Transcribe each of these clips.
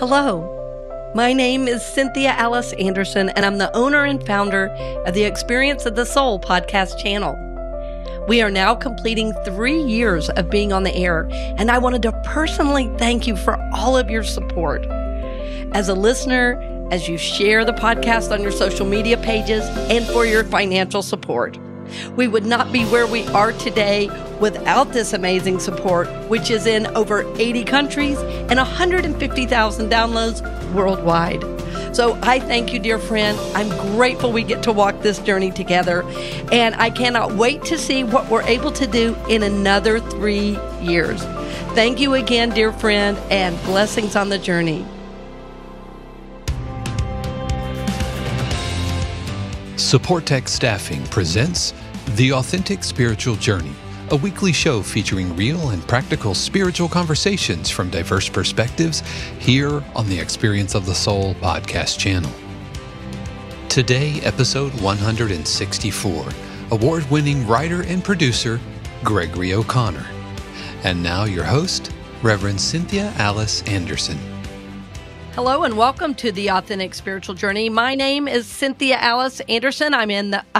Hello. My name is Cynthia Alice Anderson, and I'm the owner and founder of the Experience of the Soul podcast channel. We are now completing 3 years of being on the air, and I wanted to personally thank you for all of your support. As a listener, as you share the podcast on your social media pages, and for your financial support. We would not be where we are today without this amazing support, which is in over 80 countries and 150,000 downloads worldwide. So I thank you, dear friend. I'm grateful we get to walk this journey together, and I cannot wait to see what we're able to do in another 3 years. Thank you again, dear friend, and blessings on the journey. Supportek Staffing presents The Authentic Spiritual Journey, a weekly show featuring real and practical spiritual conversations from diverse perspectives here on the Experience of the Soul podcast channel. Today, episode 164, award-winning writer and producer Gregory O'Connor. And now your host, Reverend Cynthia Alice Anderson. Hello and welcome to The Authentic Spiritual Journey. My name is Cynthia Alice Anderson. I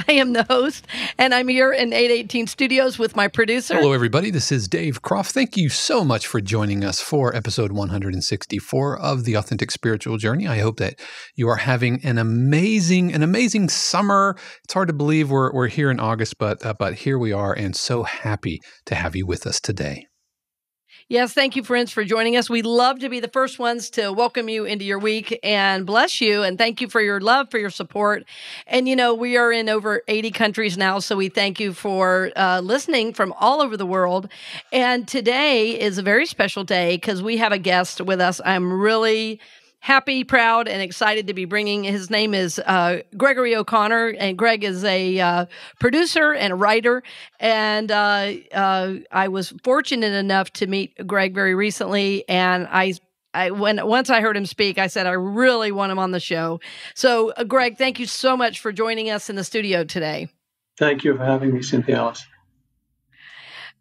am the host, and I'm here in 818 Studios with my producer. Hello, everybody. This is Dave Croft. Thank you so much for joining us for episode 164 of The Authentic Spiritual Journey. I hope that you are having an amazing summer. It's hard to believe we're here in August, but here we are, and so happy to have you with us today. Yes, thank you, friends, for joining us. We love to be the first ones to welcome you into your week and bless you, and thank you for your love, for your support. And, you know, we are in over 80 countries now, so we thank you for listening from all over the world. And today is a very special day because we have a guest with us. I'm really happy, proud, and excited to be bringing. His name is Gregory O'Connor, and Greg is a producer and a writer, and I was fortunate enough to meet Greg very recently, and once I heard him speak, I said, I really want him on the show. So, Greg, thank you so much for joining us in the studio today. Thank you for having me, Cynthia Alice.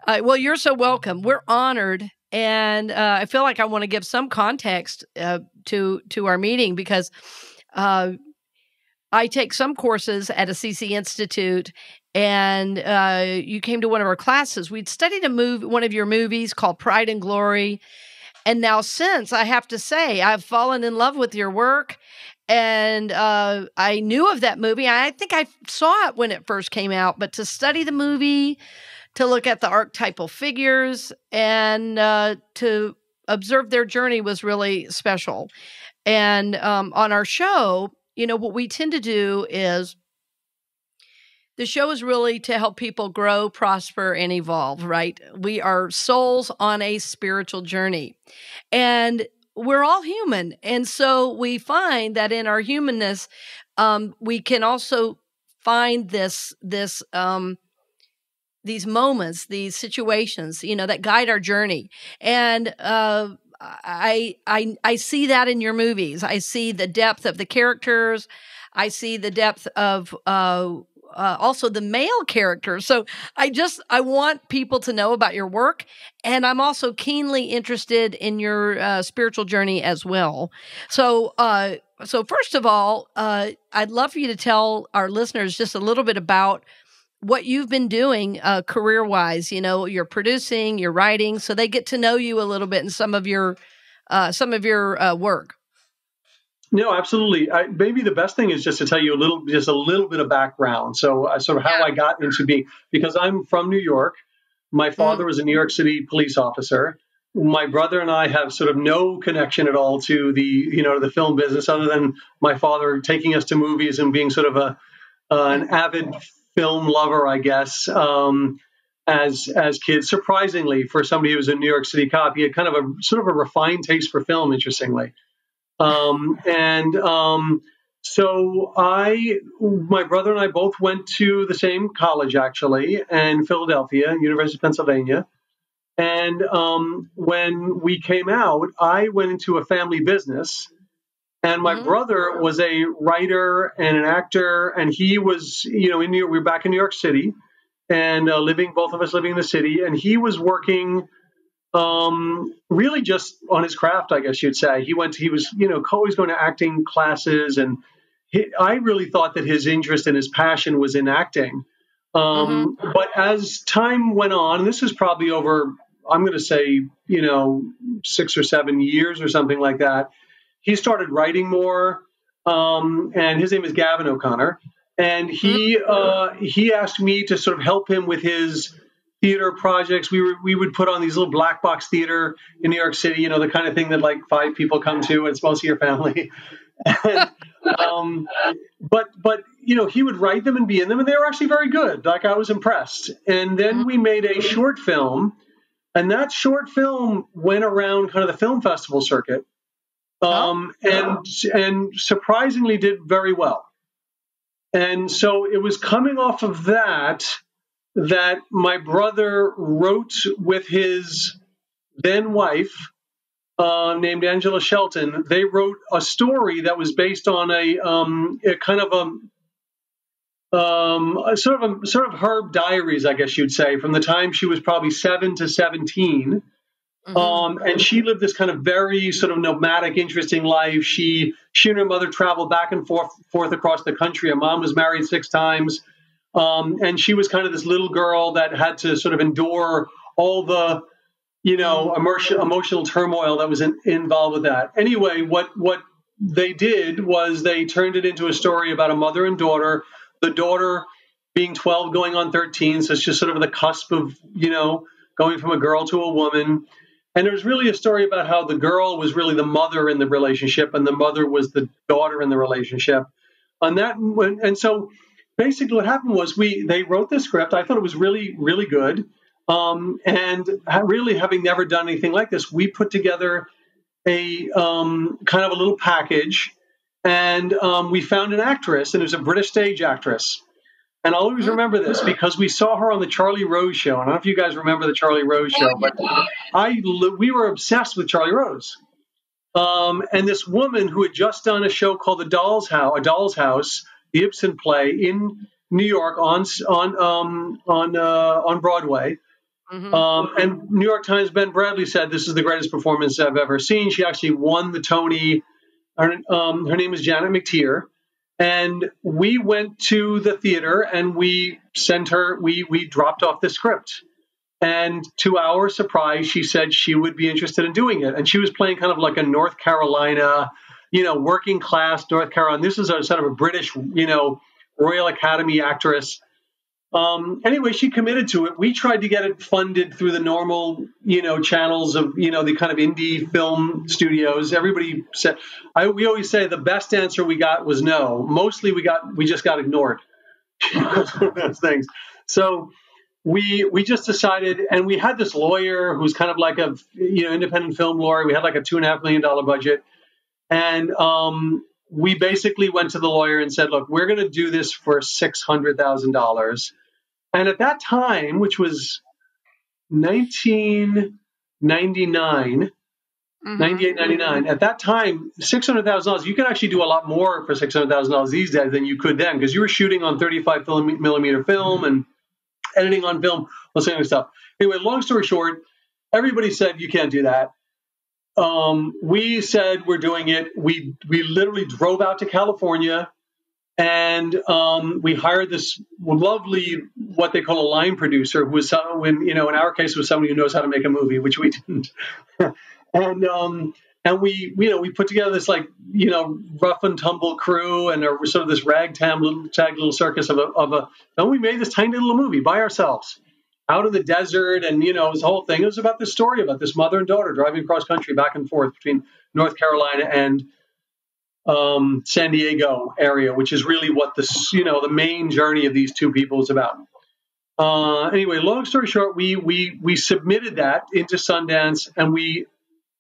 Well, you're so welcome. We're honored. And I feel like I want to give some context to our meeting because I take some courses at ACC Institute, and you came to one of our classes. We'd studied one of your movies called Pride and Glory, and now since, I have to say, I've fallen in love with your work. And I knew of that movie. I think I saw it when it first came out, but to study the movie, to look at the archetypal figures, and to observe their journey was really special. And on our show, you know, what we tend to do is the show is really to help people grow, prosper, and evolve, right? We are souls on a spiritual journey. And we're all human. And so we find that in our humanness, we can also find these moments, these situations, you know, that guide our journey. And I see that in your movies. I see the depth of the characters. I see the depth of also the male characters. So I want people to know about your work, and I'm also keenly interested in your spiritual journey as well. So, so first of all, I'd love for you to tell our listeners just a little bit about what you've been doing career-wise. You know, you're producing, you're writing, so they get to know you a little bit in some of your work. No, absolutely. Maybe the best thing is just to tell you a little bit of background. So sort of how I got into being, because I'm from New York. My father was a New York City police officer. My brother and I have sort of no connection at all to the film business, other than my father taking us to movies and being sort of an avid film lover, I guess, as kids. Surprisingly, for somebody who was a New York City cop, he had kind of a refined taste for film, interestingly. So my brother and I both went to the same college, actually, in Philadelphia, University of Pennsylvania. And when we came out, I went into a family business. And my brother was a writer and an actor, and he was, you know, in New York. We were back in New York City, and both of us living in the city. And he was working Really just on his craft, I guess you'd say. He was, you know, always going to acting classes, and I really thought that his interest and his passion was in acting. But as time went on, and this is probably over, I'm going to say, you know, 6 or 7 years or something like that, he started writing more. And his name is Gavin O'Connor. And he asked me to sort of help him with his theater projects. We would put on these little black box theater in New York City, you know, the kind of thing that like 5 people come to, and it's mostly your family. And, but you know, he would write them and be in them, and they were actually very good. Like, I was impressed. And then we made a short film, and that short film went around kind of the film festival circuit, and surprisingly did very well. And so it was coming off of that my brother wrote with his then wife, named Angela Shelton. They wrote a story that was based on a kind of a sort of her diaries, I guess you'd say, from the time she was probably 7 to 17. And she lived this kind of very sort of nomadic, interesting life. She and her mother traveled back and forth across the country. Her mom was married 6 times. And she was kind of this little girl that had to sort of endure all the, you know, emotional turmoil that was involved with that. Anyway, what they did was they turned it into a story about a mother and daughter, the daughter being 12 going on 13. So it's just sort of the cusp of, you know, going from a girl to a woman. And it was really a story about how the girl was really the mother in the relationship, and the mother was the daughter in the relationship. And so basically what happened was they wrote the script. I thought it was really, really good. And really, having never done anything like this, we put together a kind of a little package, and we found an actress, and it was a British stage actress. And I'll always remember this because we saw her on the Charlie Rose show. I don't know if you guys remember the Charlie Rose show, but we were obsessed with Charlie Rose. And this woman who had just done a show called A Doll's House, the Ibsen play in New York on Broadway. And New York Times' Ben Bradlee said, "This is the greatest performance I've ever seen." She actually won the Tony. Her name is Janet McTeer. And we went to the theater, and we sent her, we dropped off the script. And to our surprise, she said she would be interested in doing it. And she was playing kind of like a North Carolina, you know, working class North Carolina. This is a sort of a British, you know, Royal Academy actress. Anyway, she committed to it. We tried to get it funded through the normal, you know, channels of, you know, the kind of indie film studios. Everybody said, we always say the best answer we got was no. Mostly we just got ignored. Those things. So we just decided, and we had this lawyer who's kind of like a, you know, independent film lawyer. We had like a $2.5 million budget. And, we basically went to the lawyer and said, "Look, we're going to do this for $600,000. And at that time, which was 1999, 98, 99, at that time, $600,000, you could actually do a lot more for $600,000 these days than you could then, because you were shooting on 35 millimeter film and editing on film, all that kind of stuff. Anyway, long story short, everybody said, "You can't do that." We said we're doing it. We literally drove out to California, and we hired this lovely, what they call a line producer, who was someone, you know, in our case, was somebody who knows how to make a movie, which we didn't. And we put together this, like, you know, rough and tumble crew, and sort of this ragtag little circus of a. And we made this tiny little movie by ourselves, out in the desert, and, you know, this whole thing. It was about this story about this mother and daughter driving across country back and forth between North Carolina and San Diego area, which is really what the, you know, the main journey of these two people is about. Anyway, long story short, we submitted that into Sundance, and we,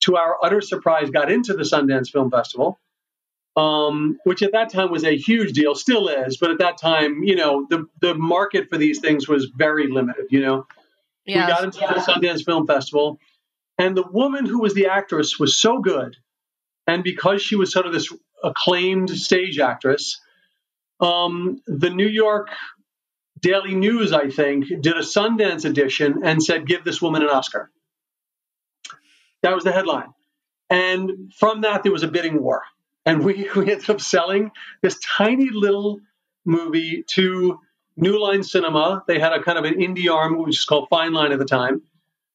to our utter surprise, got into the Sundance Film Festival, which at that time was a huge deal, still is. But at that time, you know, the market for these things was very limited, you know. Yes. We got into the Sundance Film Festival, and the woman who was the actress was so good. And because she was sort of this acclaimed stage actress, the New York Daily News, I think, did a Sundance edition and said, "Give this woman an Oscar." That was the headline. And from that, there was a bidding war. And we ended up selling this tiny little movie to New Line Cinema. They had a kind of an indie arm, which was called Fine Line at the time.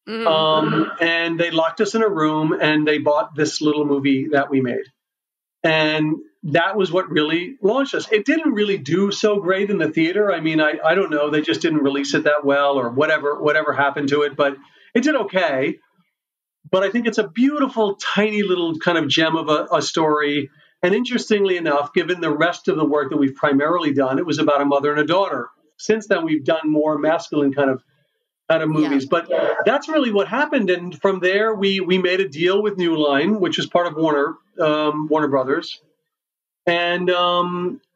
Mm-hmm. And they locked us in a room and they bought this little movie that we made. And that was what really launched us. It didn't really do so great in the theater. I mean, I don't know. They just didn't release it that well or whatever happened to it. But it did okay. But I think it's a beautiful, tiny little kind of gem of a story. And interestingly enough, given the rest of the work that we've primarily done, it was about a mother and a daughter. Since then, we've done more masculine kind of movies. Yeah. But that's really what happened. And from there, we made a deal with New Line, which is part of Warner Brothers. And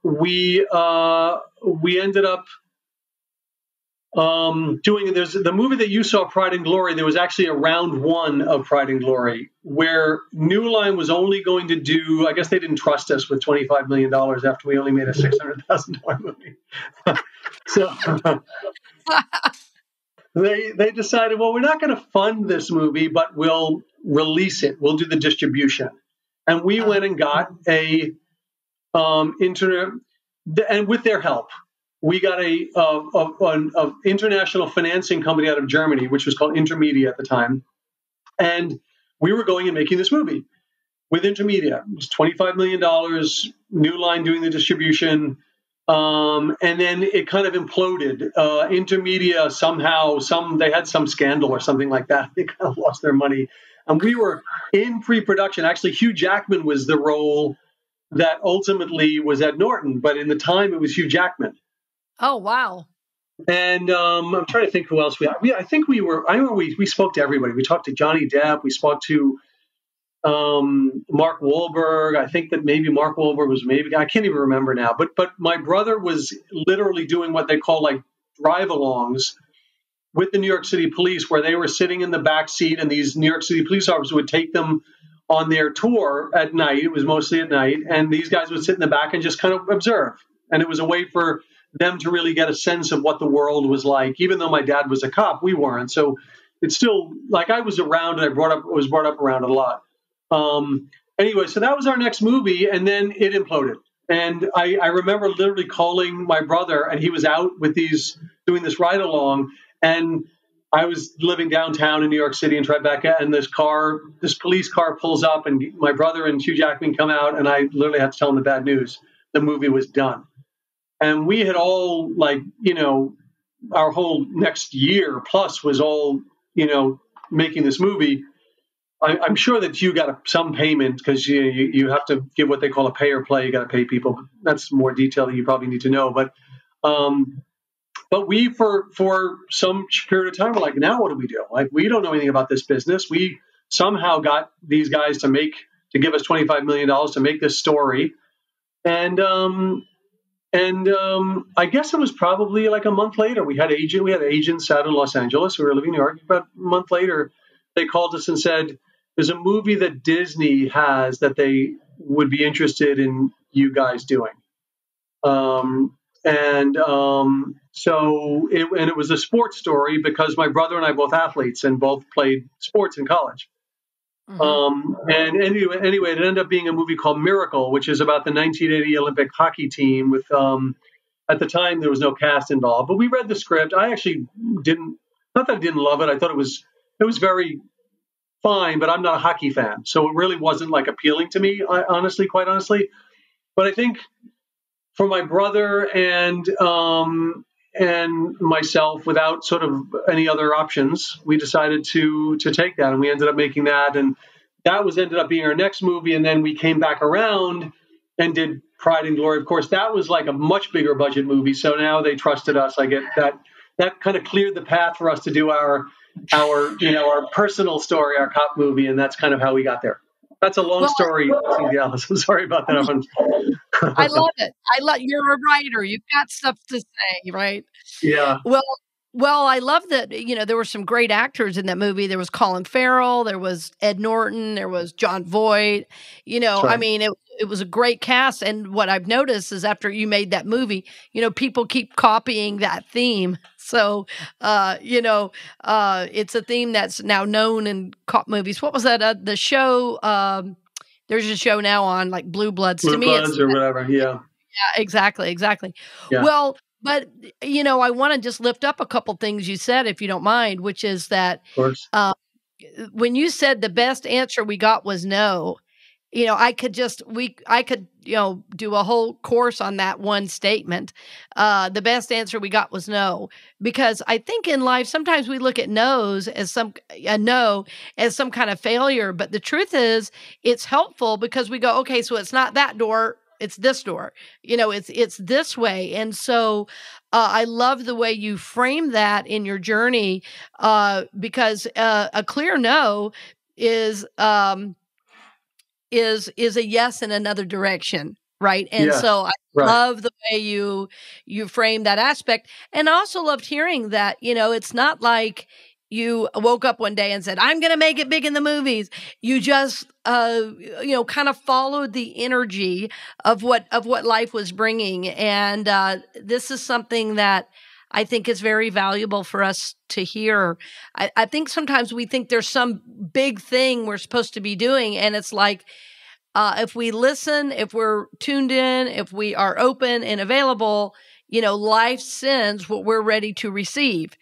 we ended up doing, there's the movie that you saw, Pride and Glory. There was actually a round one of Pride and Glory where New Line was only going to do, I guess they didn't trust us with $25 million after we only made a $600,000 movie. So they decided, well, we're not going to fund this movie, but we'll release it. We'll do the distribution. And we went and got a and with their help, we got an international financing company out of Germany, which was called Intermedia at the time. And we were going and making this movie with Intermedia. It was $25 million, New Line doing the distribution. And then it kind of imploded. Intermedia somehow, they had some scandal or something like that. They kind of lost their money. And we were in pre-production. Actually, Hugh Jackman was the role that ultimately was Ed Norton. But in the time, it was Hugh Jackman. Oh, wow. And I'm trying to think who else I think we were – I remember we spoke to everybody. We talked to Johnny Depp. We spoke to Mark Wahlberg. I think that maybe Mark Wahlberg was maybe – I can't even remember now. But my brother was literally doing what they call like drive-alongs with the New York City police, where they were sitting in the back seat and these New York City police officers would take them on their tour at night. It was mostly at night. And these guys would sit in the back and just kind of observe. And it was a way for them to really get a sense of what the world was like. Even though my dad was a cop, we weren't. So it's still like I was around and was brought up around a lot. Anyway, so that was our next movie. And then it imploded. And I remember literally calling my brother, and he was out with doing this ride along. And I was living downtown in New York City in Tribeca, and this police car pulls up, and my brother and Hugh Jackman come out, and I literally had to tell him the bad news. The movie was done. And we had all, like, you know, our whole next year plus was all, you know, making this movie. I'm sure that Hugh got some payment because you have to give what they call a pay or play. You got to pay people. That's more detail that you probably need to know. But we, for some period of time, were like, now what do we do? Like, we don't know anything about this business. We somehow got these guys to give us $25 million to make this story. And I guess it was probably like a month later. We had agents out in Los Angeles. We were living in New York. About a month later, they called us and said, there's a movie that Disney has that they would be interested in you guys doing. So it was a sports story because my brother and I are both athletes and both played sports in college. Mm-hmm. Anyway, it ended up being a movie called Miracle, which is about the 1980 Olympic hockey team with, at the time there was no cast involved, but we read the script. I actually not that I didn't love it. I thought it was very fine, but I'm not a hockey fan. So it really wasn't like appealing to me, quite honestly. But I think, for my brother and myself, without sort of any other options, we decided to take that, and we ended up making that, and that ended up being our next movie. And then we came back around and did Pride and Glory. Of course, that was like a much bigger budget movie. So now they trusted us. I get that kind of cleared the path for us to do our personal story, our cop movie, and that's kind of how we got there. That's a long story, Cynthia Alice. I'm sorry about that. I love it. You're a writer. You've got stuff to say, right? Yeah. Well, I love that, you know, there were some great actors in that movie. There was Colin Farrell. There was Ed Norton. There was John Voight. You know, right. I mean, it was a great cast. And what I've noticed is after you made that movie, you know, people keep copying that theme. So, it's a theme that's now known in cop movies. What was that? The show, there's a show now on like Blue Bloods. Blue Bloods or whatever, yeah. Yeah, exactly, exactly. Yeah. Well, but, you know, I want to just lift up a couple things you said, if you don't mind, which is that when you said the best answer we got was no, you know, I could, you know, do a whole course on that one statement. The best answer we got was no, because I think in life, sometimes we look at no's as some kind of failure. But the truth is it's helpful because we go, okay, so it's not that door, it's this door, you know, it's this way. And so, I love the way you frame that in your journey, because, a clear no is a yes in another direction, right? And yeah, so I love the way you frame that aspect. And I also loved hearing that, you know, it's not like you woke up one day and said, I'm going to make it big in the movies. You just, you know, kind of followed the energy of what life was bringing. And this is something that I think is very valuable for us to hear. I think sometimes we think there's some big thing we're supposed to be doing. And it's like, if we listen, if we're tuned in, if we are open and available, you know, life sends what we're ready to receive.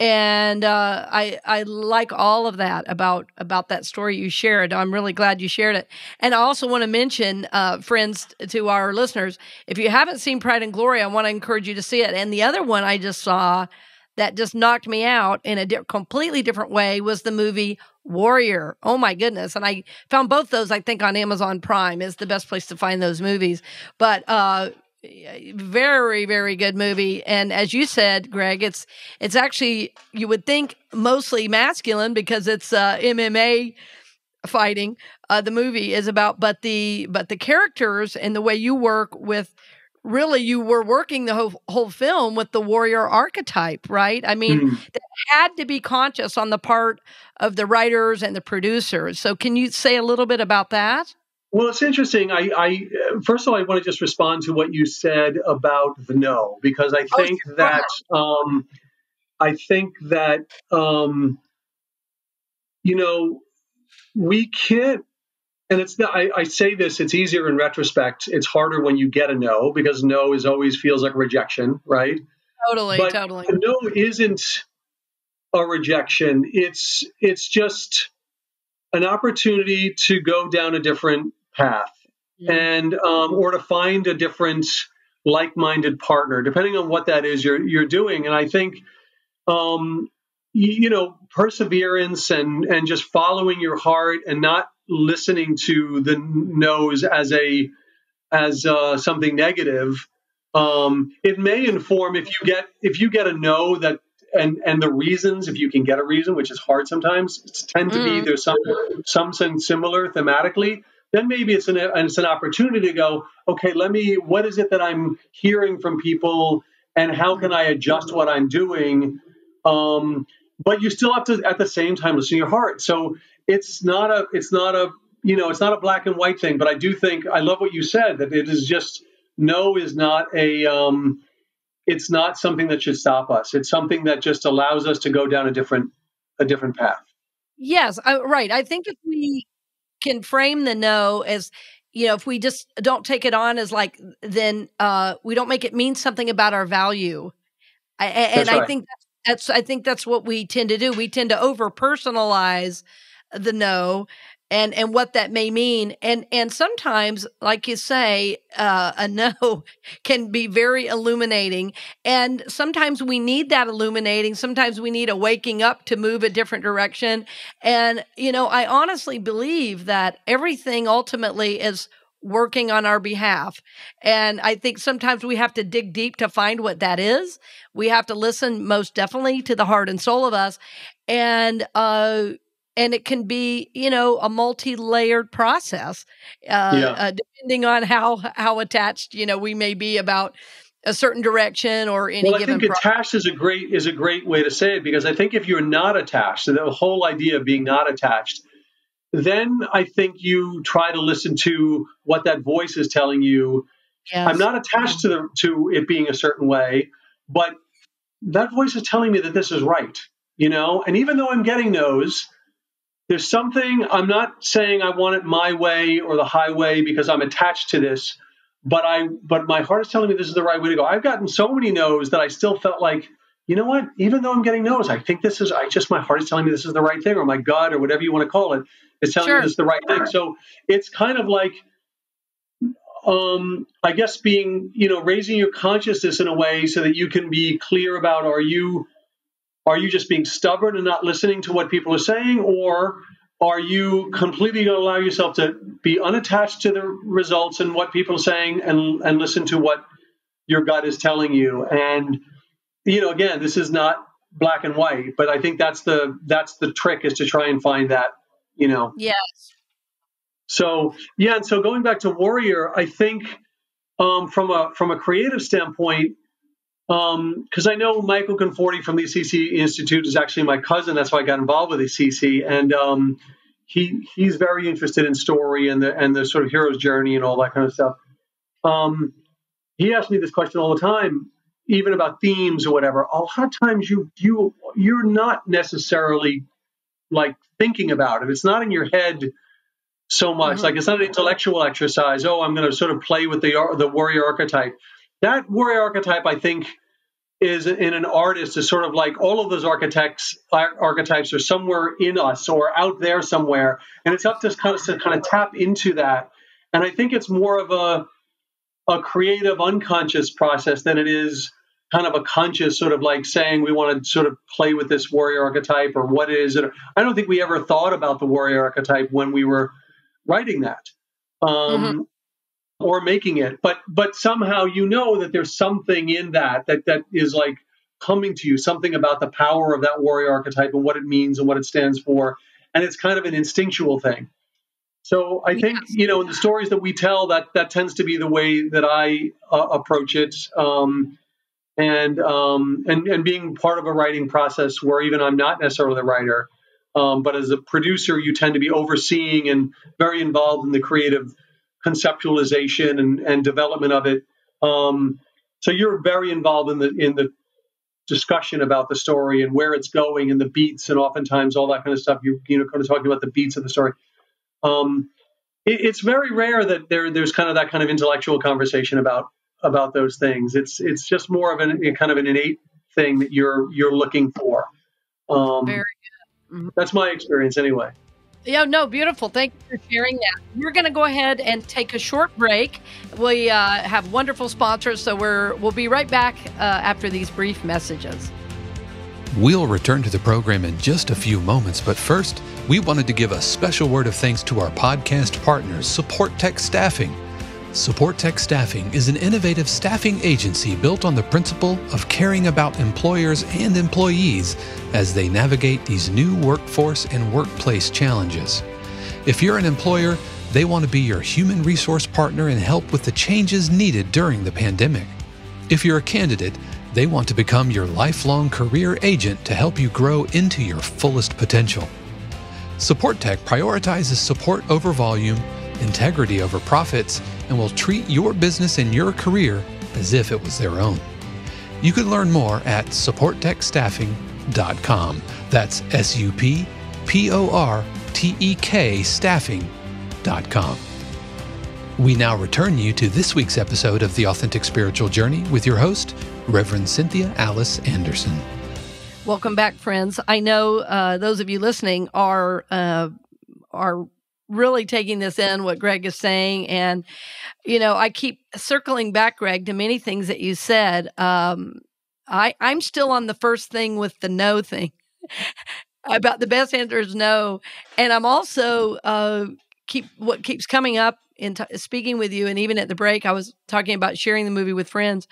And I like all of that about that story you shared. I'm really glad you shared it. And I also want to mention, friends, to our listeners, if you haven't seen Pride and Glory, I want to encourage you to see it. And the other one I just saw that just knocked me out in a completely different way was the movie Warrior. Oh, my goodness. And I found both those, I think, on Amazon Prime is the best place to find those movies. But very, very good movie. And as you said, Greg, it's actually, you would think, mostly masculine because it's MMA fighting. The movie is about, but the characters and the way you work with, really, you were working the whole film with the warrior archetype, right? I mean, that had to be conscious on the part of the writers and the producers. So can you say a little bit about that? Well, it's interesting. First of all, I want to just respond to what you said about the no, because I think you know, we can't, and it's not, I say this, it's easier in retrospect. It's harder when you get a no, because no is always feels like rejection, right? Totally, but totally. No isn't a rejection. It's just an opportunity to go down a different path. And or to find a different like-minded partner, depending on what that is you're doing. And I think, you know, perseverance and just following your heart and not listening to the no's as something negative. It may inform if you get a no that. And the reasons, if you can get a reason, which is hard sometimes, tend to be there's something similar thematically. Then maybe it's an opportunity to go, okay, what is it that I'm hearing from people, and how can I adjust what I'm doing? But you still have to at the same time listen to your heart. So it's not a black and white thing. But I do think I love what you said, that it is just no is not a. It's not something that should stop us. It's something that just allows us to go down a different path. Yes, right. I think if we can frame the no as, you know, if we just don't take it on as like, then we don't make it mean something about our value. I think that's what we tend to do. We tend to over-personalize the no and what that may mean. And sometimes, like you say, a no can be very illuminating. And sometimes we need that illuminating. Sometimes we need a waking up to move a different direction. And, you know, I honestly believe that everything ultimately is working on our behalf. And I think sometimes we have to dig deep to find what that is. We have to listen most definitely to the heart and soul of us. And it can be, you know, a multi-layered process, depending on how attached, you know, we may be about a certain direction or any given. Well, I think attached is a great way to say it, because I think if you're not attached, so the whole idea of being not attached, then I think you try to listen to what that voice is telling you. Yes. I'm not attached to it being a certain way, but that voice is telling me that this is right, you know? And even though I'm getting those, there's something, I'm not saying I want it my way or the highway because I'm attached to this, but my heart is telling me this is the right way to go. I've gotten so many no's that I still felt like, you know what, even though I'm getting no's, I think this is, my heart is telling me this is the right thing, or my gut or whatever you want to call it is telling me this is the right thing. So it's kind of like, I guess being, you know, raising your consciousness in a way so that you can be clear about, are you just being stubborn and not listening to what people are saying, or are you completely going to allow yourself to be unattached to the results and what people are saying and listen to what your gut is telling you? And, you know, again, this is not black and white, but I think that's the trick, is to try and find that, you know. Yes. So, yeah. And so going back to Warrior, I think from a creative standpoint, because I know Michael Conforti from the ACC Institute is actually my cousin. That's why I got involved with ACC. And he's very interested in story and the sort of hero's journey and all that kind of stuff. He asked me this question all the time, even about themes or whatever. A lot of times you're not necessarily like thinking about it. It's not in your head so much. Mm-hmm. Like, it's not an intellectual exercise. Oh, I'm going to sort of play with the warrior archetype. That warrior archetype, I think, is in an artist, is sort of like all of those archetypes are somewhere in us or out there somewhere. And it's up to us kind of tap into that. And I think it's more of a creative unconscious process than it is kind of a conscious sort of like saying we want to sort of play with this warrior archetype or what is it. I don't think we ever thought about the warrior archetype when we were writing that or making it, but somehow, you know, that there's something in that is like coming to you, something about the power of that warrior archetype and what it means and what it stands for. And it's kind of an instinctual thing. So I think, you know, in the stories that we tell, that tends to be the way that I approach it. And being part of a writing process where even I'm not necessarily the writer, but as a producer, you tend to be overseeing and very involved in the creative conceptualization and development of it. So you're very involved in the discussion about the story and where it's going and the beats and oftentimes all that kind of stuff. You know, kind of talking about the beats of the story. It's very rare that there's kind of that kind of intellectual conversation about those things. It's just more of a kind of an innate thing that you're looking for. Very good. Mm-hmm. That's my experience anyway. Yeah, no, beautiful. Thank you for sharing that. We're going to go ahead and take a short break. We have wonderful sponsors, so we'll be right back after these brief messages. We'll return to the program in just a few moments, but first, we wanted to give a special word of thanks to our podcast partners, Supportek Staffing. Supportek Staffing is an innovative staffing agency built on the principle of caring about employers and employees as they navigate these new workforce and workplace challenges. If you're an employer, they want to be your human resource partner and help with the changes needed during the pandemic. If you're a candidate, they want to become your lifelong career agent to help you grow into your fullest potential. Supportek prioritizes support over volume, integrity over profits, and will treat your business and your career as if it was their own. You can learn more at supportekstaffing.com. That's SUPPORTEK staffing.com. We now return you to this week's episode of The Authentic Spiritual Journey with your host, Reverend Cynthia Alice Anderson. Welcome back, friends. I know those of you listening are really taking this in, what Greg is saying. And, you know, I keep circling back, Greg, to many things that you said. I'm still on the first thing with the no thing about the best answer is no. And I'm also what keeps coming up in speaking with you. And even at the break, I was talking about sharing the movie with friends.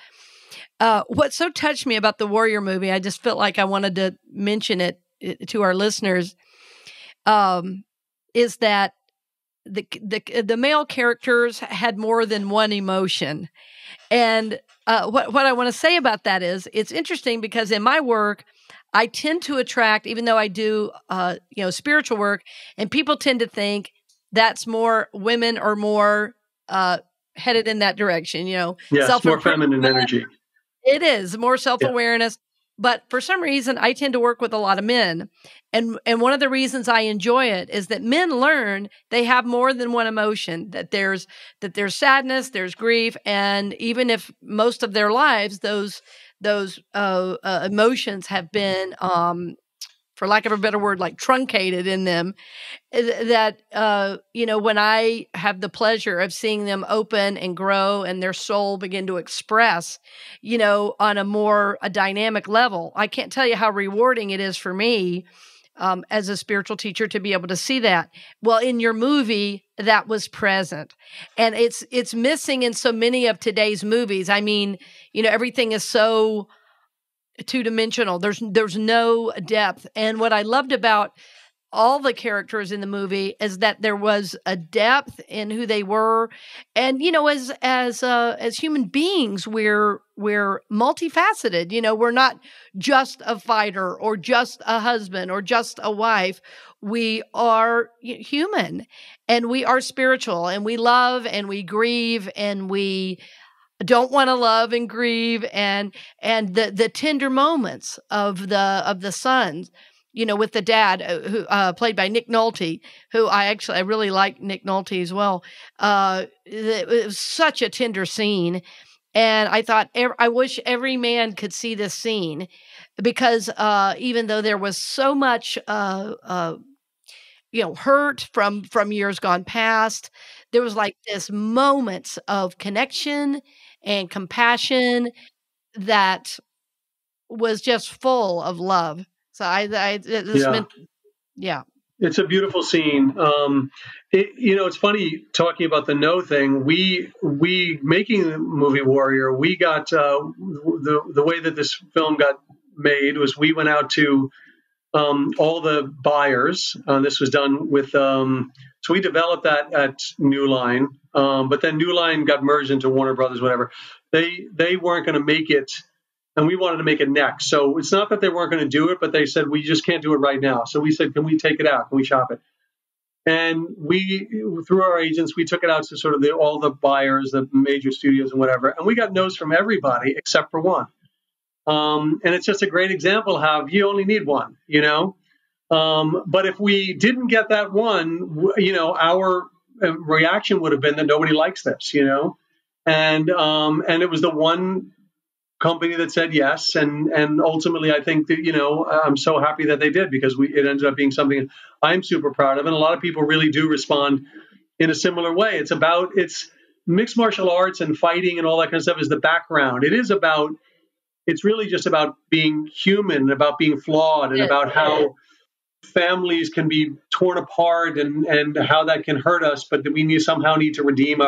What so touched me about the Warrior movie, I just felt like I wanted to mention it to our listeners, is that the male characters had more than one emotion. And what I want to say about that is it's interesting because in my work, I tend to attract, even though I do you know, spiritual work, and people tend to think that's more women or more headed in that direction, you know. Yes, more feminine energy. It is more self-awareness. But for some reason, I tend to work with a lot of men. And one of the reasons I enjoy it is that men learn they have more than one emotion, that there's sadness, there's grief. And even if most of their lives, those emotions have been, for lack of a better word, like truncated in them, that, you know, when I have the pleasure of seeing them open and grow and their soul begin to express, you know, on a more dynamic level, I can't tell you how rewarding it is for me as a spiritual teacher to be able to see that. Well, in your movie, that was present. And it's missing in so many of today's movies. I mean, you know, everything is so two-dimensional. There's no depth. And what I loved about all the characters in the movie is that there was a depth in who they were. And, you know, as human beings, we're multifaceted. You know, we're not just a fighter or just a husband or just a wife. We are human and we are spiritual and we love and we grieve and we don't want to love and grieve, and the tender moments of the sons, you know, with the dad who played by Nick Nolte, who I really like Nick Nolte as well. It was such a tender scene, and I thought I wish every man could see this scene, because even though there was so much you know, hurt from years gone past, there was like this moments of connection and compassion that was just full of love. So yeah, it's a beautiful scene. You know, it's funny talking about the no thing. We making the movie Warrior, we got the way that this film got made was we went out to all the buyers. This was done with, so we developed that at New Line, but then New Line got merged into Warner Brothers, whatever. They weren't going to make it, and we wanted to make it next. So it's not that they weren't going to do it, but they said, we just can't do it right now. So we said, can we take it out? Can we shop it? And we, through our agents, we took it out to sort of all the buyers, the major studios and whatever. And we got no's from everybody except for one. And it's just a great example how you only need one, you know. But if we didn't get that one, you know, our reaction would have been that nobody likes this, you know. And it was the one company that said yes, and ultimately I think that, you know, I'm so happy that they did, because it ended up being something I'm super proud of, and a lot of people really do respond in a similar way. It's mixed martial arts and fighting and all that kind of stuff is the background. It's really just about being human and about being flawed and about how families can be torn apart and how that can hurt us, but that we somehow need to redeem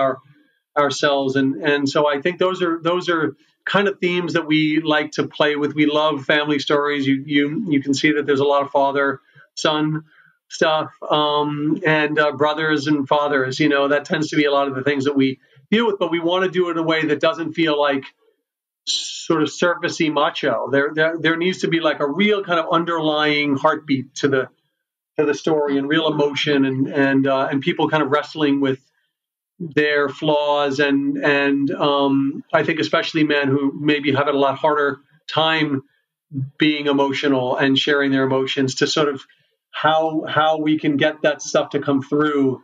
ourselves. And so I think those are kind of themes that we like to play with. We love family stories. You can see that there's a lot of father-son stuff, and brothers and fathers, you know, that tends to be a lot of the things that we deal with, but we want to do it in a way that doesn't feel like sort of surfacey macho. There needs to be like a real kind of underlying heartbeat to the story, and real emotion, and people kind of wrestling with their flaws, and I think especially men who maybe have a lot harder time being emotional and sharing their emotions, to sort of how we can get that stuff to come through,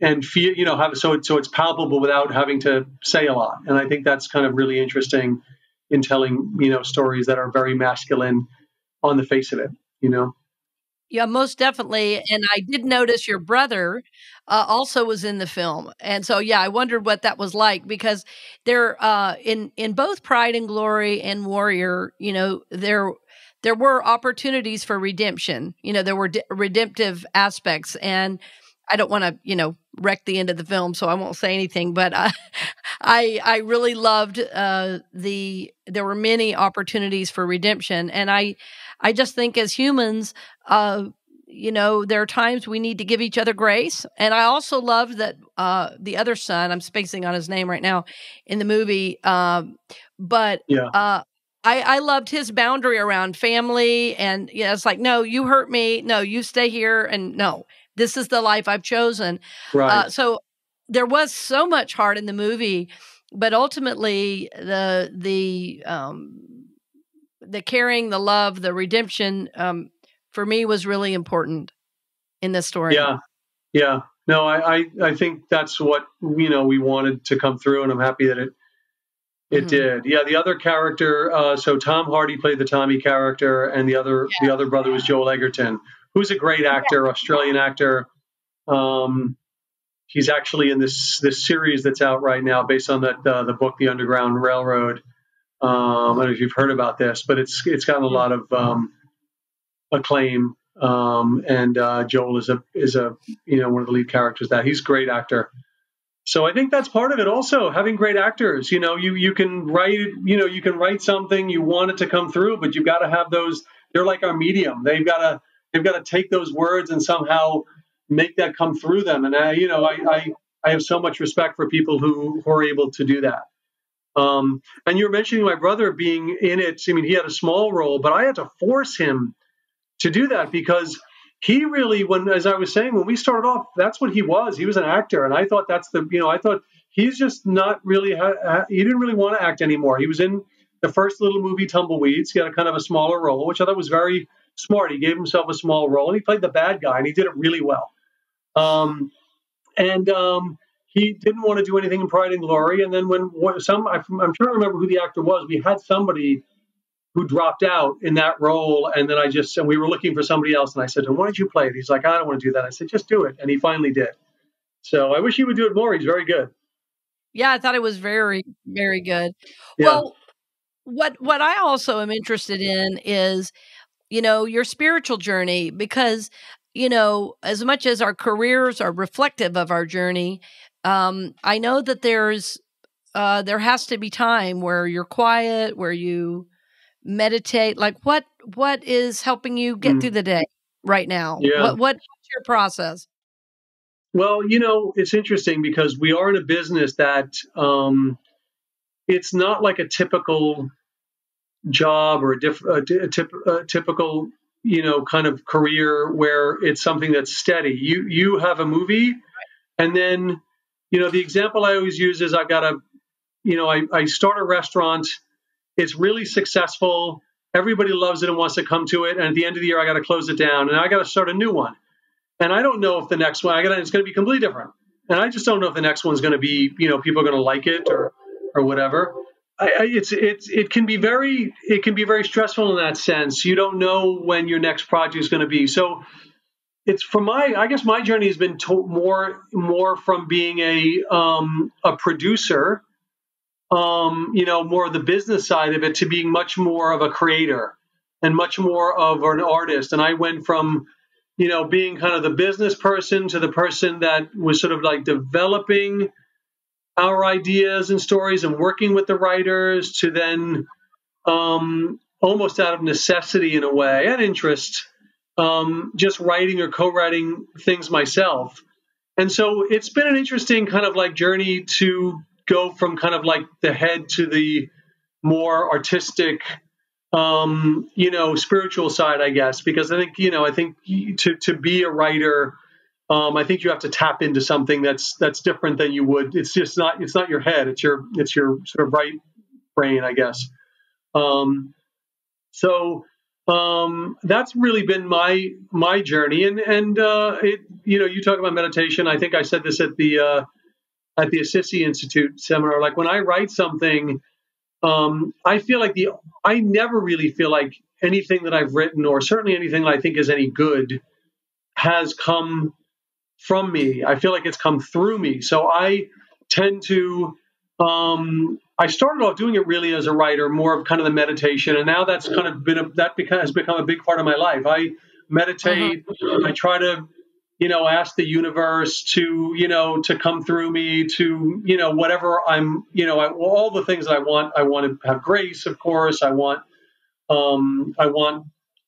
and feel, you know, so it's palpable without having to say a lot. And I think that's kind of really interesting in telling, you know, stories that are very masculine on the face of it, you know? Yeah, most definitely. And I did notice your brother also was in the film. And so, yeah, I wondered what that was like, because there, in both Pride and Glory and Warrior, you know, there were opportunities for redemption. You know, there were redemptive aspects, and I don't want to, you know, wreck the end of the film, so I won't say anything, but I really loved there were many opportunities for redemption. And I just think as humans, you know, there are times we need to give each other grace. And I also love that the other son, I'm spacing on his name right now in the movie, I loved his boundary around family. And, you know, it's like, no, you hurt me. No, you stay here. And no, this is the life I've chosen. Right. So there was so much heart in the movie, but ultimately the the caring, the love, the redemption, for me was really important in this story. Yeah. Yeah. No, I think that's what, you know, we wanted to come through, and I'm happy that it did. Yeah. The other character, so Tom Hardy played the Tommy character, and the other brother was Joel Egerton, who's a great actor, Australian actor. He's actually in this series that's out right now based on that, the book, The Underground Railroad. I don't know if you've heard about this, but it's gotten a lot of, acclaim. And Joel is a, you know, one of the lead characters that he's a great actor. So I think that's part of it also, having great actors. You know, you can write something, you want it to come through, but you've got to have those. They're like our medium. They've got to take those words and somehow make that come through them. And I, you know, I have so much respect for people who are able to do that. And you're mentioning my brother being in it. I mean, he had a small role, but I had to force him to do that, because he really, as I was saying, when we started off, that's what he was. He was an actor. And I thought I thought he's just not really, he didn't really want to act anymore. He was in the first little movie, Tumbleweeds. He had a kind of a smaller role, which I thought was very smart. He gave himself a small role, and he played the bad guy, and he did it really well. He didn't want to do anything in Pride and Glory. And then I'm trying to remember who the actor was. We had somebody who dropped out in that role. And then we were looking for somebody else. And I said, why don't you play it? He's like, I don't want to do that. I said, just do it. And he finally did. So I wish he would do it more. He's very good. Yeah. I thought it was very, very good. Yeah. Well, what I also am interested in is, you know, your spiritual journey, because, you know, as much as our careers are reflective of our journey, I know that there has to be time where you're quiet, where you meditate. Like what is helping you get through the day right now? Yeah. What's your process? Well, you know, it's interesting because we are in a business that it's not like a typical job or a typical, you know, kind of career where it's something that's steady. You have a movie, and then, you know, the example I always use is I've got a, you know, I start a restaurant. It's really successful. Everybody loves it and wants to come to it. And at the end of the year, I got to close it down, and I got to start a new one. And I don't know if the next one it's going to be completely different. And I just don't know if the next one's going to be, you know, people are going to like it or whatever. It can be very stressful in that sense. You don't know when your next project is going to be. So it's I guess my journey has been more from being a producer, you know, more of the business side of it, to being much more of a creator and much more of an artist. And I went from, you know, being kind of the business person to the person that was sort of like developing our ideas and stories and working with the writers, to then almost out of necessity in a way and interest, just writing or co-writing things myself. And so it's been an interesting kind of like journey to go from kind of like the head to the more artistic, you know, spiritual side, I guess, because I think to be a writer, I think you have to tap into something that's different than you would. It's just not your head. It's your sort of right brain, I guess. That's really been my journey. And it, you know, you talk about meditation. I think I said this at the ACC Institute seminar. Like when I write something, I feel like I never really feel like anything that I've written, or certainly anything that I think is any good, has come from me. I feel like it's come through me. So I tend to, I started off doing it really as a writer, more of kind of the meditation. And now that's kind of has become a big part of my life. I meditate. I try to, you know, ask the universe to, you know, to come through me to, you know, whatever I'm, you know, all the things that I want to have grace, of course. I want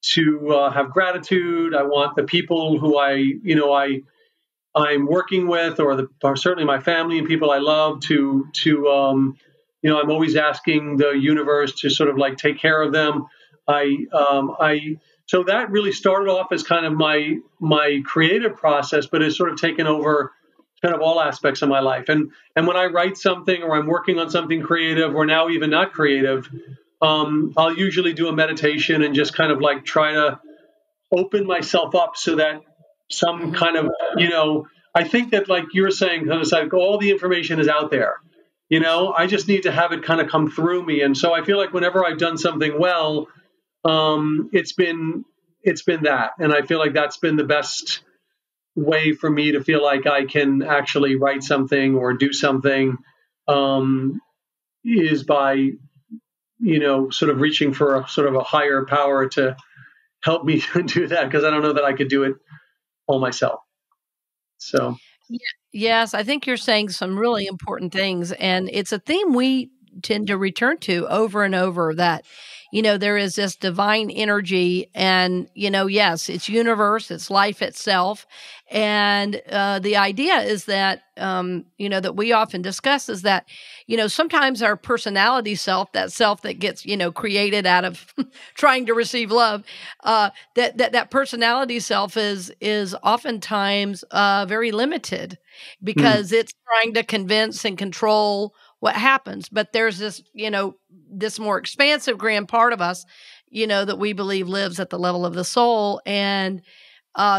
to have gratitude. I want the people who I'm working with, or certainly my family and people I love, to you know, I'm always asking the universe to sort of like take care of them. So that really started off as kind of my creative process, but it's sort of taken over kind of all aspects of my life. And when I write something, or I'm working on something creative, or now even not creative, I'll usually do a meditation and just kind of like try to open myself up so that some kind of, you know, I think that like you're saying, it's like all the information is out there, you know, I just need to have it kind of come through me. And so I feel like whenever I've done something well, it's been that. And I feel like that's been the best way for me to feel like I can actually write something or do something, is by, you know, sort of reaching for a sort of a higher power to help me do that, because I don't know that I could do it all myself. So, yes, I think you're saying some really important things. And it's a theme we tend to return to over and over, that, you know, there is this divine energy and, you know, yes, it's universe, it's life itself. And the idea is that, you know, that we often discuss is that, you know, sometimes our personality self that gets, you know, created out of trying to receive love, that personality self is oftentimes very limited because it's trying to convince and control what happens. But there's this, you know, this more expansive grand part of us, you know, that we believe lives at the level of the soul. And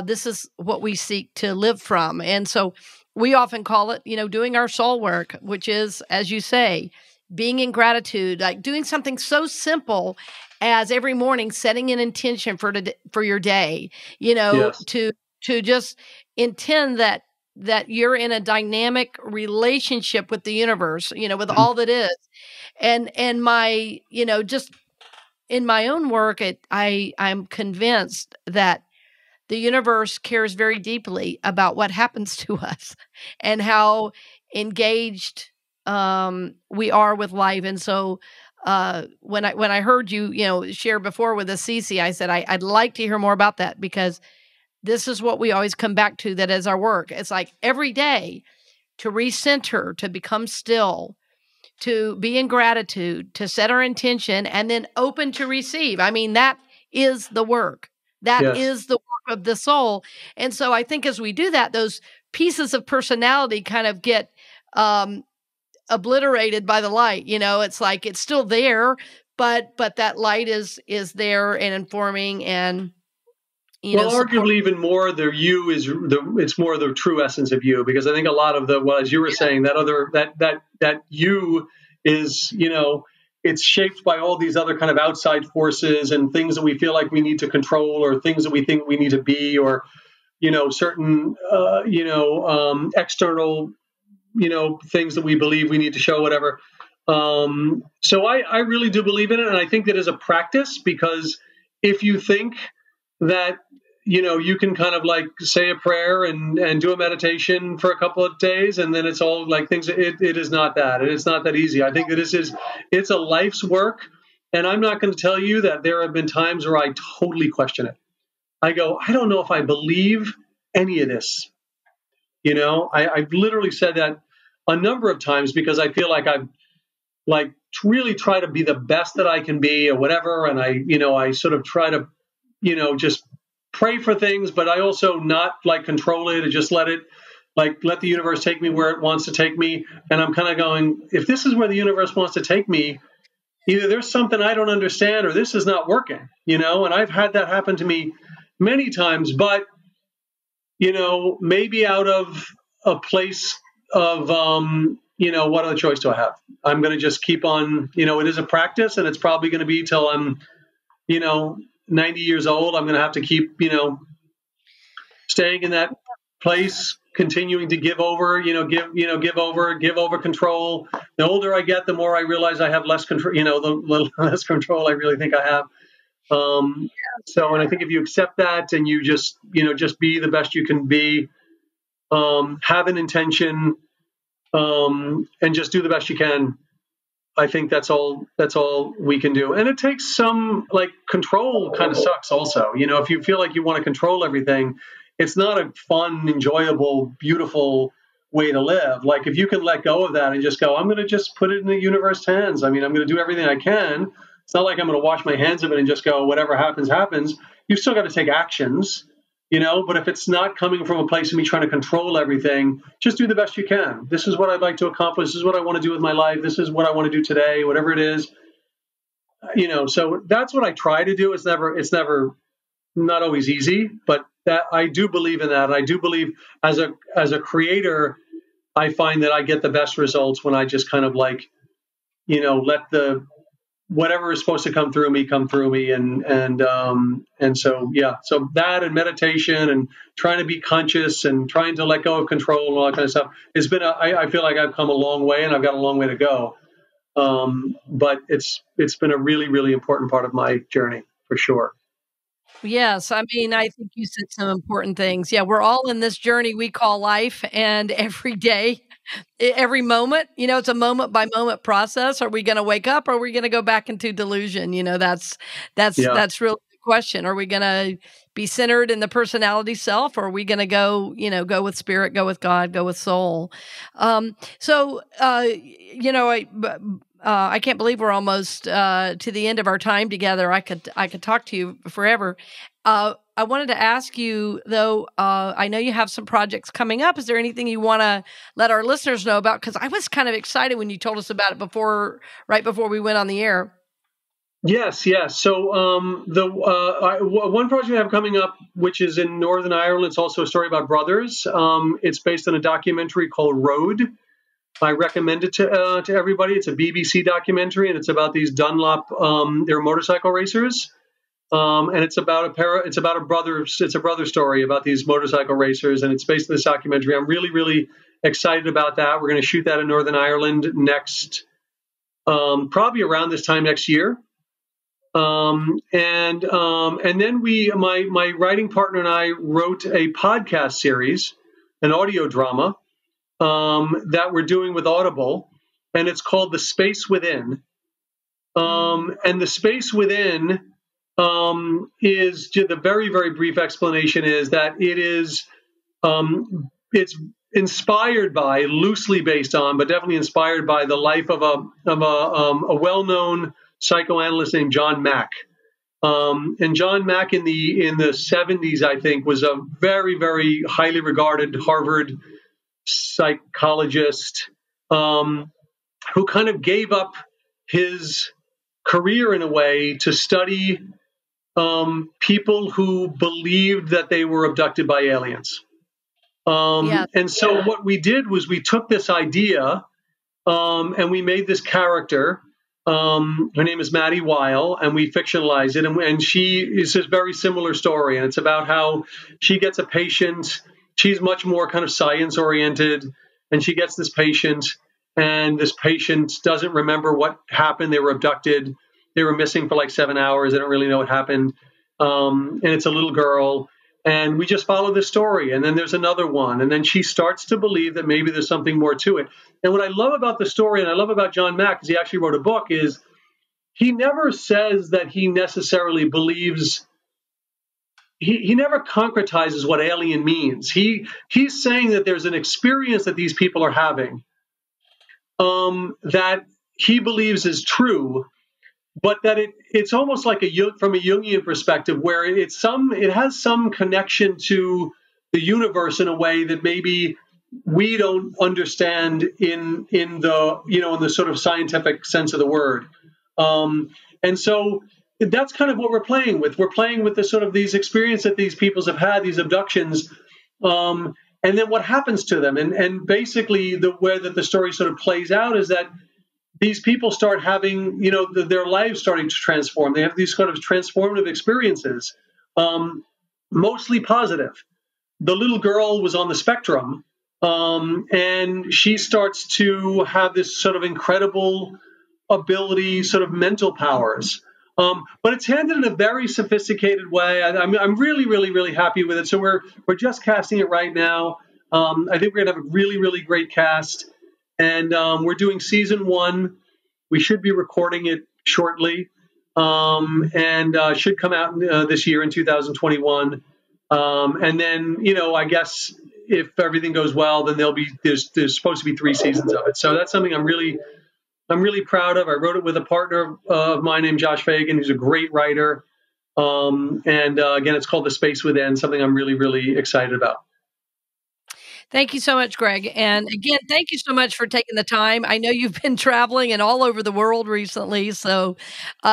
this is what we seek to live from. And so we often call it, you know, doing our soul work, which is, as you say, being in gratitude, like doing something so simple as every morning setting an intention for your day, you know, yes, to just intend that you're in a dynamic relationship with the universe, you know, with all that is. And my, you know, just in my own work, I'm convinced that the universe cares very deeply about what happens to us and how engaged we are with life. And so when I heard you, you know, share before with Assisi, I said, I'd like to hear more about that, because this is what we always come back to, that is our work. It's like every day to recenter, to become still, to be in gratitude, to set our intention, and then open to receive. I mean, that is the work. That yes, is the work of the soul. And so I think as we do that, those pieces of personality kind of get obliterated by the light. You know, it's like it's still there, but that light is there and informing and, you know, well, arguably even more, the you is the, it's more the true essence of you, because I think a lot of the, well, as you were saying, that other, that you is, you know, it's shaped by all these other kind of outside forces and things that we feel like we need to control, or things that we think we need to be, or, you know, certain, you know, external, you know, things that we believe we need to show, whatever. So I really do believe in it. And I think that is a practice, because if you think that, you know, you can kind of like say a prayer and do a meditation for a couple of days, and then it's all like things. It is not that. It's not that easy. I think that it's a life's work. And I'm not going to tell you that there have been times where I totally question it. I go, I don't know if I believe any of this. You know, I've literally said that a number of times, because I feel like I've like really try to be the best that I can be or whatever. And I sort of try to, you know, just pray for things, but I also not like control it, or just let it, like let the universe take me where it wants to take me. And I'm kind of going, if this is where the universe wants to take me, either there's something I don't understand, or this is not working, you know? And I've had that happen to me many times, but, you know, maybe out of a place of, you know, what other choice do I have? I'm going to just keep on, you know, it is a practice, and it's probably going to be till I'm, you know, 90 years old. I'm going to have to keep, you know, staying in that place, continuing to give over, give over control. The older I get, the more I realize I have less control, you know, the little less control I really think I have. So, and I think if you accept that and you just, you know, just be the best you can be, have an intention, and just do the best you can, I think that's all we can do. And it takes some like control kind of sucks also. You know, if you feel like you want to control everything, it's not a fun, enjoyable, beautiful way to live. Like if you can let go of that and just go, I'm going to just put it in the universe's hands. I mean, I'm going to do everything I can. It's not like I'm going to wash my hands of it and just go, whatever happens, happens. You've still got to take actions, you know, but if it's not coming from a place of me trying to control everything, just do the best you can. This is what I'd like to accomplish. This is what I want to do with my life. This is what I want to do today, whatever it is. you know, so that's what I try to do. It's never not always easy, but that I do believe in that. I do believe as a creator, I find that I get the best results when I just kind of like, you know, let the whatever is supposed to come through me. And so, yeah, so that and meditation and trying to be conscious and trying to let go of control and all that kind of stuff. It's been, I feel like I've come a long way and I've got a long way to go. But it's been a really, really important part of my journey for sure. Yes. I mean, I think you said some important things. Yeah. We're all in this journey we call life, and every day, every moment, you know, it's a moment by moment process. Are we going to wake up? Or are we going to go back into delusion? You know, that's really the question. Are we going to be centered in the personality self? Or are we going to go, you know, go with spirit, go with God, go with soul? You know, I can't believe we're almost to the end of our time together. I could talk to you forever. I wanted to ask you, though, I know you have some projects coming up. Is there anything you want to let our listeners know about? Because I was kind of excited when you told us about it right before we went on the air. Yes. So one project I have coming up, which is in Northern Ireland, it's also a story about brothers. It's based on a documentary called Road. I recommend it to everybody. It's a BBC documentary, and it's about these Dunlop, they're motorcycle racers, and it's a brother story about these motorcycle racers, and it's based on this documentary. I'm really, really excited about that. We're going to shoot that in Northern Ireland next, probably around this time next year. And then my writing partner and I wrote a podcast series, an audio drama, that we're doing with Audible, and it's called The Space Within. And The Space Within is the very, very brief explanation is that it is, it's inspired by, loosely based on, but definitely inspired by the life of a well-known psychoanalyst named John Mack. And John Mack in the 70s, I think, was a very, very highly regarded Harvard psychologist who kind of gave up his career in a way to study people who believed that they were abducted by aliens. What we did was we took this idea and we made this character. Her name is Maddie Weil, and we fictionalized it. And she is this very similar story. And it's about how she gets a patient. She's much more kind of science-oriented, and she gets this patient, and this patient doesn't remember what happened. They were abducted. They were missing for like 7 hours. They don't really know what happened. And it's a little girl, and we just follow this story. And then there's another one, and then she starts to believe that maybe there's something more to it. And what I love about the story, and I love about John Mack, because he actually wrote a book, is he never says that he necessarily believes. He never concretizes what alien means. He's saying that there's an experience that these people are having that he believes is true, but that it's almost like from a Jungian perspective, where it has some connection to the universe in a way that maybe we don't understand in the sort of scientific sense of the word, and so. That's kind of what we're playing with. We're playing with the sort of these experiences that these peoples have had, these abductions, and then what happens to them. And basically the way that the story sort of plays out is that these people start having, you know, their lives starting to transform. They have these kind of transformative experiences, mostly positive. The little girl was on the spectrum, and she starts to have this sort of incredible ability, sort of mental powers. But it's handled in a very sophisticated way. I'm really, really, really happy with it. So we're just casting it right now. I think we're going to have a really, really great cast. And we're doing season one. We should be recording it shortly and should come out this year in 2021. And then, you know, I guess if everything goes well, then there's supposed to be 3 seasons of it. So that's something I'm really proud of. I wrote it with a partner of mine named Josh Fagan, who's a great writer. Again, it's called The Space Within, something I'm really, really excited about. Thank you so much, Greg. And again, thank you so much for taking the time. I know you've been traveling and all over the world recently. So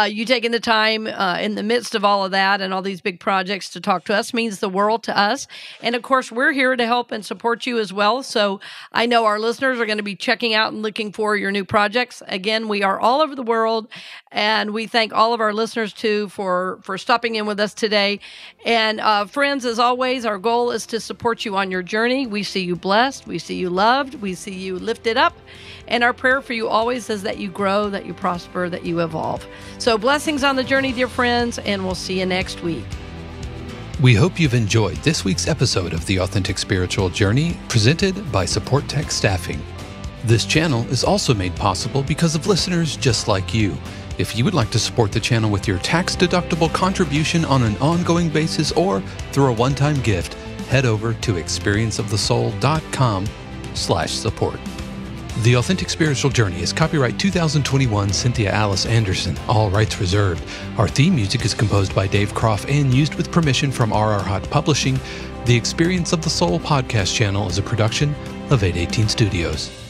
you taking the time in the midst of all of that and all these big projects to talk to us means the world to us. And of course, we're here to help and support you as well. So I know our listeners are going to be checking out and looking for your new projects. Again, we are all over the world. And we thank all of our listeners, too, for stopping in with us today. And friends, as always, our goal is to support you on your journey. We see you blessed. We see you loved. We see you lifted up. And our prayer for you always is that you grow, that you prosper, that you evolve. So blessings on the journey, dear friends, and we'll see you next week. We hope you've enjoyed this week's episode of The Authentic Spiritual Journey, presented by Supportek Staffing. This channel is also made possible because of listeners just like you. If you would like to support the channel with your tax-deductible contribution on an ongoing basis or through a one-time gift, head over to experienceofthesoul.com/support. The Authentic Spiritual Journey is copyright 2021 Cynthia Alice Anderson, all rights reserved. Our theme music is composed by Dave Croft and used with permission from RR Hot Publishing. The Experience of the Soul podcast channel is a production of 818 Studios.